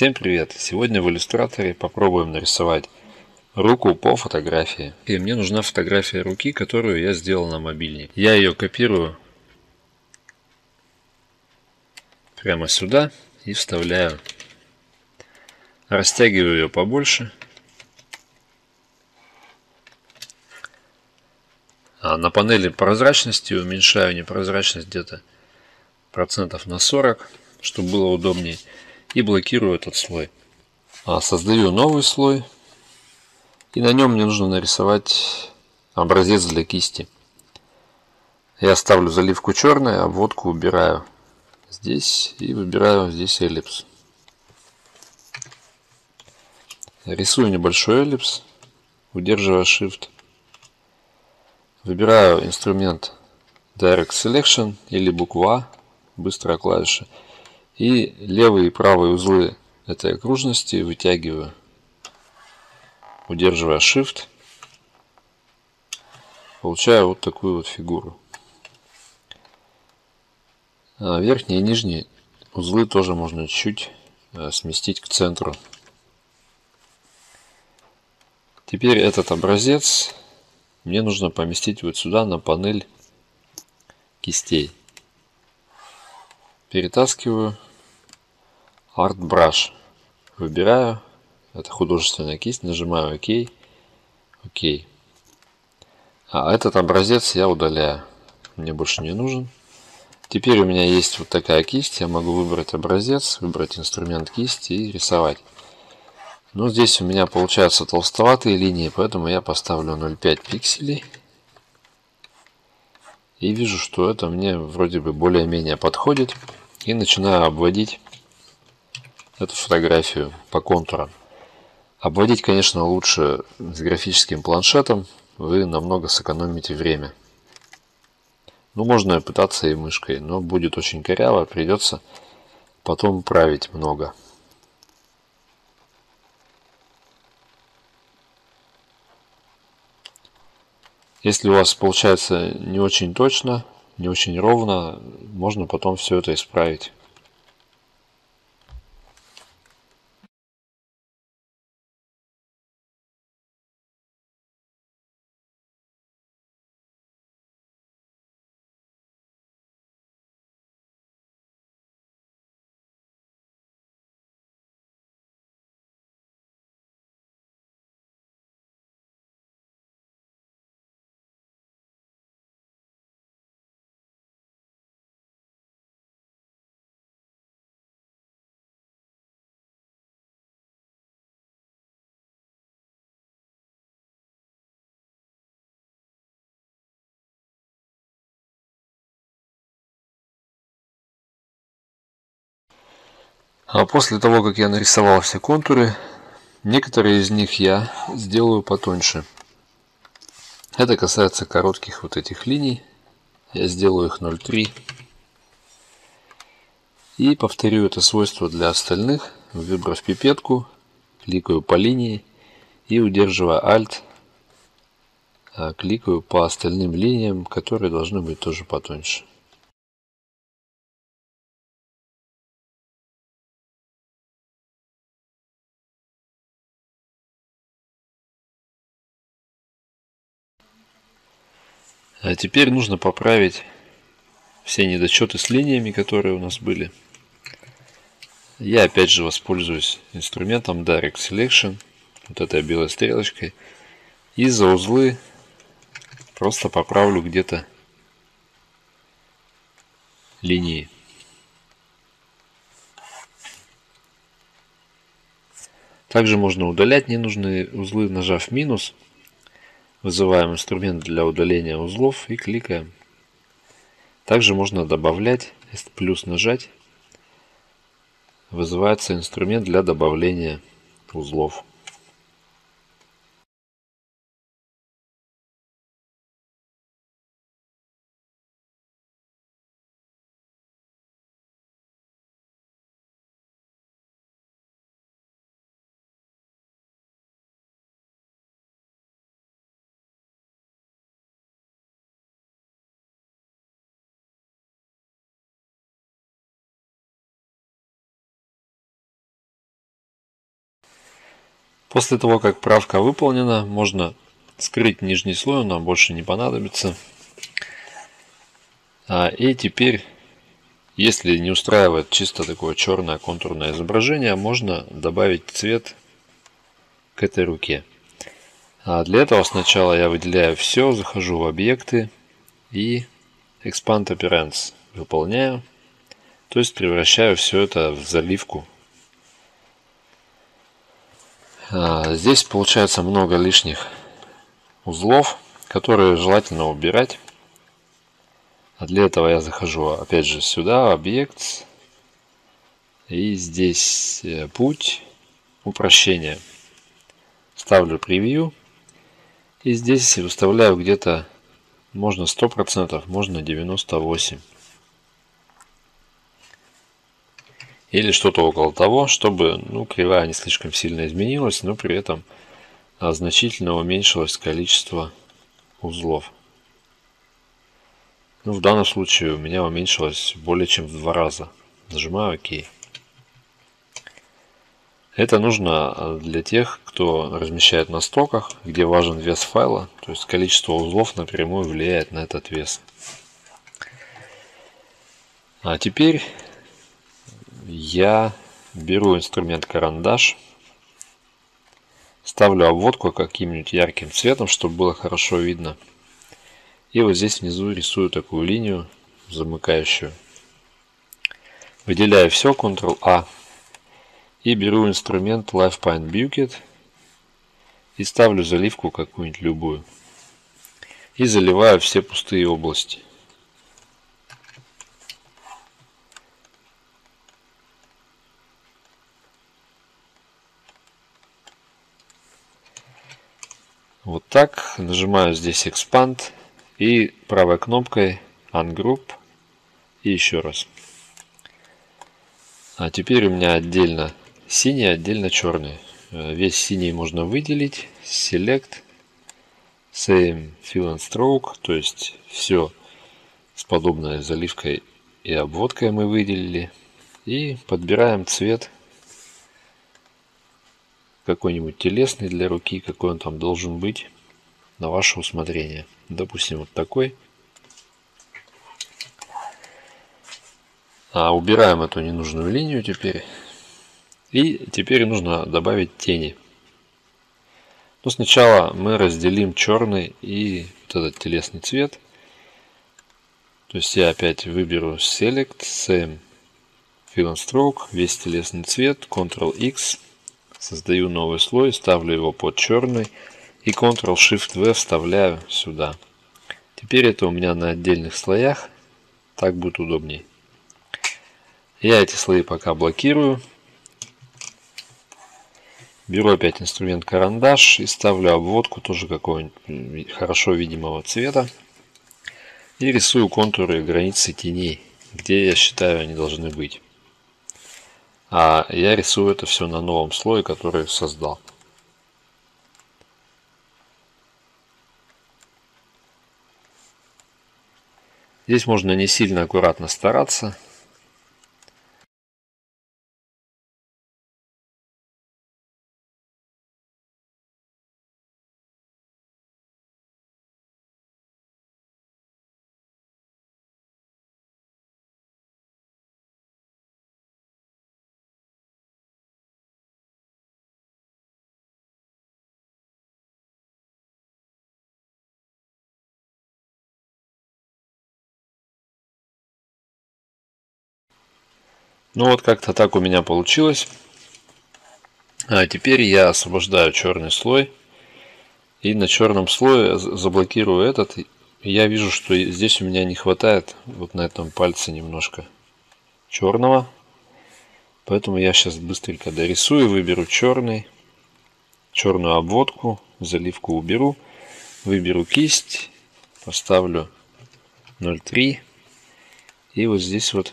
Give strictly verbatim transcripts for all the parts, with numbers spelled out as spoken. Всем привет! Сегодня в иллюстраторе попробуем нарисовать руку по фотографии. И мне нужна фотография руки, которую я сделал на мобильник. Я ее копирую прямо сюда и вставляю. Растягиваю ее побольше. А на панели прозрачности уменьшаю непрозрачность где-то процентов на сорок, чтобы было удобнее. И блокирую этот слой. А создаю новый слой. И на нем мне нужно нарисовать образец для кисти. Я ставлю заливку черной, обводку убираю здесь и выбираю здесь эллипс. Рисую небольшой эллипс, удерживая Shift. Выбираю инструмент Direct Selection или буква А, быстрая клавиша. И левые и правые узлы этой окружности вытягиваю, удерживая Shift. Получаю вот такую вот фигуру. А верхние и нижние узлы тоже можно чуть-чуть сместить к центру. Теперь этот образец мне нужно поместить вот сюда на панель кистей. Перетаскиваю. Art Brush выбираю, это художественная кисть, нажимаю ОК, ОК. А этот образец я удаляю, мне больше не нужен. Теперь у меня есть вот такая кисть, я могу выбрать образец, выбрать инструмент кисти и рисовать. Но здесь у меня получаются толстоватые линии, поэтому я поставлю ноль целых пять десятых пикселей. И вижу, что это мне вроде бы более-менее подходит. И начинаю обводить эту фотографию по контурам. Обводить, конечно, лучше с графическим планшетом. Вы намного сэкономите время. Ну, можно пытаться и мышкой, но будет очень коряво. Придется потом править много. Если у вас получается не очень точно, не очень ровно, можно потом все это исправить. А после того, как я нарисовал все контуры, некоторые из них я сделаю потоньше. Это касается коротких вот этих линий. Я сделаю их ноль целых три десятых. И повторю это свойство для остальных, выбрав пипетку, кликаю по линии и, удерживая Alt, кликаю по остальным линиям, которые должны быть тоже потоньше. А теперь нужно поправить все недочеты с линиями, которые у нас были. Я опять же воспользуюсь инструментом Direct Selection, вот этой белой стрелочкой. И за узлы просто поправлю где-то линии. Также можно удалять ненужные узлы, нажав минус. Вызываем инструмент для удаления узлов и кликаем. Также можно добавлять, если плюс нажать, вызывается инструмент для добавления узлов. После того, как правка выполнена, можно скрыть нижний слой, он нам больше не понадобится. И теперь, если не устраивает чисто такое черное контурное изображение, можно добавить цвет к этой руке. Для этого сначала я выделяю все, захожу в объекты и Expand Appearance выполняю. То есть превращаю все это в заливку. Здесь получается много лишних узлов, которые желательно убирать. А для этого я захожу опять же сюда, объект. И здесь путь упрощения. Ставлю превью. И здесь выставляю где-то можно сто процентов, можно девяносто восемь процентов. Или что-то около того, чтобы ну, кривая не слишком сильно изменилась, но при этом а, значительно уменьшилось количество узлов. Ну, в данном случае у меня уменьшилось более чем в два раза. Нажимаю ОК. Это нужно для тех, кто размещает на стоках, где важен вес файла. То есть количество узлов напрямую влияет на этот вес. А теперь я беру инструмент карандаш, ставлю обводку каким-нибудь ярким цветом, чтобы было хорошо видно. И вот здесь внизу рисую такую линию замыкающую. Выделяю все, контрол А. И беру инструмент Live Paint Bucket и ставлю заливку какую-нибудь любую. И заливаю все пустые области. Вот так. Нажимаю здесь Expand и правой кнопкой Ungroup и еще раз. А теперь у меня отдельно синий, отдельно черный. Весь синий можно выделить. Select, Same Fill and Stroke. То есть все с подобной заливкой и обводкой мы выделили. И подбираем цвет какой-нибудь телесный для руки, какой он там должен быть, на ваше усмотрение. Допустим, вот такой. А, убираем эту ненужную линию теперь. И теперь нужно добавить тени. Но сначала мы разделим черный и вот этот телесный цвет. То есть я опять выберу Select, Same Fill and Stroke, весь телесный цвет, контрол икс. Создаю новый слой, ставлю его под черный и контрол шифт вэ вставляю сюда. Теперь это у меня на отдельных слоях, так будет удобней. Я эти слои пока блокирую. Беру опять инструмент карандаш и ставлю обводку тоже какого-нибудь хорошо видимого цвета. И рисую контуры и границы теней, где я считаю они должны быть. А я рисую это все на новом слое, который создал. Здесь можно не сильно аккуратно стараться. Ну вот как-то так у меня получилось. А теперь я освобождаю черный слой. И на черном слое заблокирую этот. Я вижу, что здесь у меня не хватает вот на этом пальце немножко черного. Поэтому я сейчас быстренько дорисую, выберу черный, черную обводку, заливку уберу. Выберу кисть, поставлю ноль три. И вот здесь вот.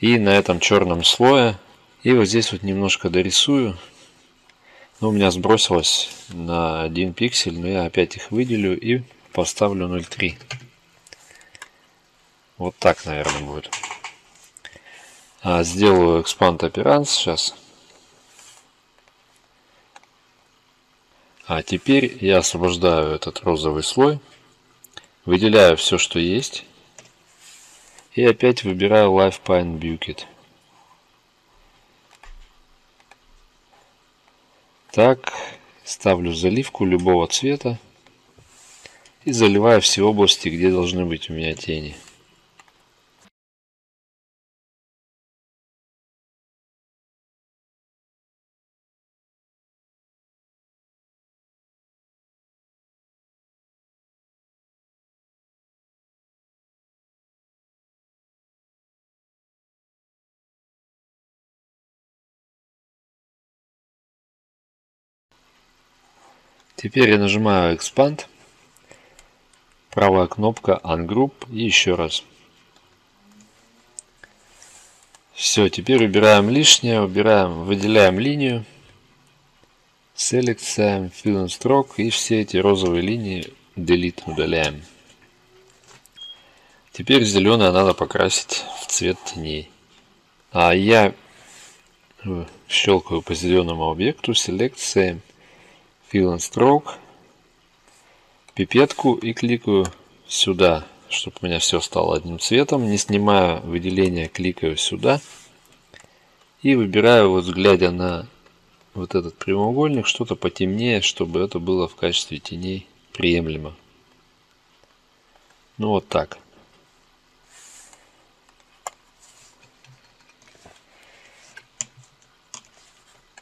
И на этом черном слое. И вот здесь вот немножко дорисую. Ну, у меня сбросилось на один пиксель. Но я опять их выделю и поставлю ноль три. Вот так, наверное, будет. А, сделаю Expand Appearance сейчас. А теперь я освобождаю этот розовый слой, выделяю все, что есть, и опять выбираю Live Paint Bucket. Так, ставлю заливку любого цвета и заливаю все области, где должны быть у меня тени. Теперь я нажимаю Expand, правая кнопка Ungroup и еще раз. Все, теперь убираем лишнее, убираем, выделяем линию, Selectаем Fill and Stroke и все эти розовые линии Delete удаляем. Теперь зеленое надо покрасить в цвет теней. А я щелкаю по зеленому объекту, Select Same. Fill and Stroke, пипетку и кликаю сюда, чтобы у меня все стало одним цветом. Не снимая выделения, кликаю сюда и выбираю, вот глядя на вот этот прямоугольник, что-то потемнее, чтобы это было в качестве теней приемлемо. Ну вот так.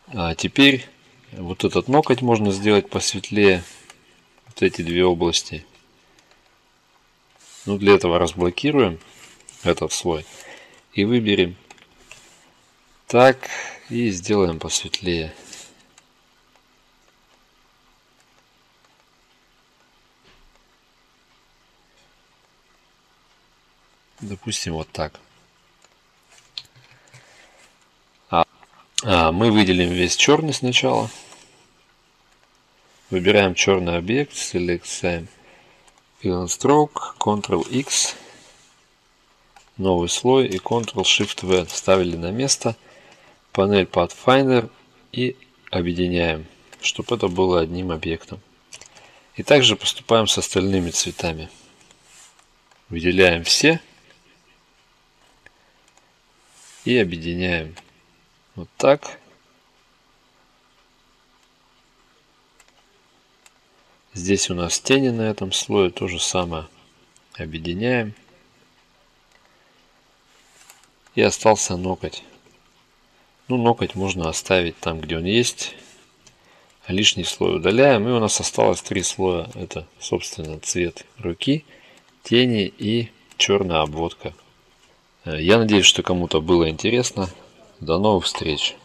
А теперь... Вот этот ноготь можно сделать посветлее, вот эти две области. Ну, для этого разблокируем этот слой и выберем так и сделаем посветлее. Допустим, вот так. А, мы выделим весь черный сначала. Выбираем черный объект, Select Same, Fill and Stroke, Ctrl-X, новый слой и Ctrl-Shift-V ставили на место, панель Pathfinder и объединяем, чтобы это было одним объектом. И также поступаем с остальными цветами. Выделяем все и объединяем. Вот так. Здесь у нас тени на этом слое, то же самое. Объединяем. И остался ноготь. Ну, ноготь можно оставить там, где он есть. Лишний слой удаляем. И у нас осталось три слоя. Это, собственно, цвет руки, тени и черная обводка. Я надеюсь, что кому-то было интересно. До новых встреч!